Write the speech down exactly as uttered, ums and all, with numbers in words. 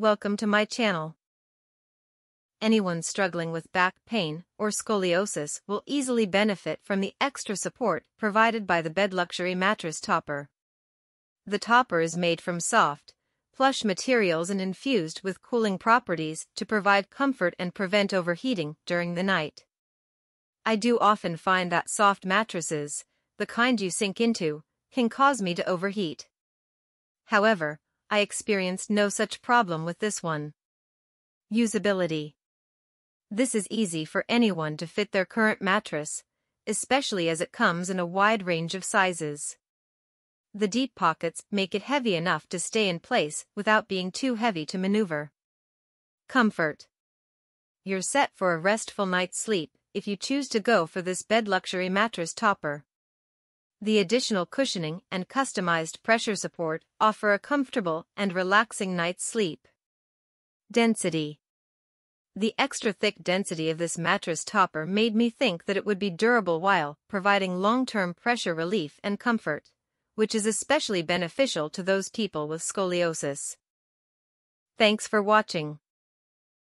Welcome to my channel. Anyone struggling with back pain or scoliosis will easily benefit from the extra support provided by the BedLuxury Mattress Topper. The topper is made from soft, plush materials and infused with cooling properties to provide comfort and prevent overheating during the night. I do often find that soft mattresses, the kind you sink into, can cause me to overheat. However, I experienced no such problem with this one. Usability. This is easy for anyone to fit their current mattress, especially as it comes in a wide range of sizes. The deep pockets make it heavy enough to stay in place without being too heavy to maneuver. Comfort. You're set for a restful night's sleep if you choose to go for this BedLuxury Mattress Topper. The additional cushioning and customized pressure support offer a comfortable and relaxing night's sleep. Density. The extra thick density of this mattress topper made me think that it would be durable while providing long-term pressure relief and comfort, which is especially beneficial to those people with scoliosis. Thanks for watching.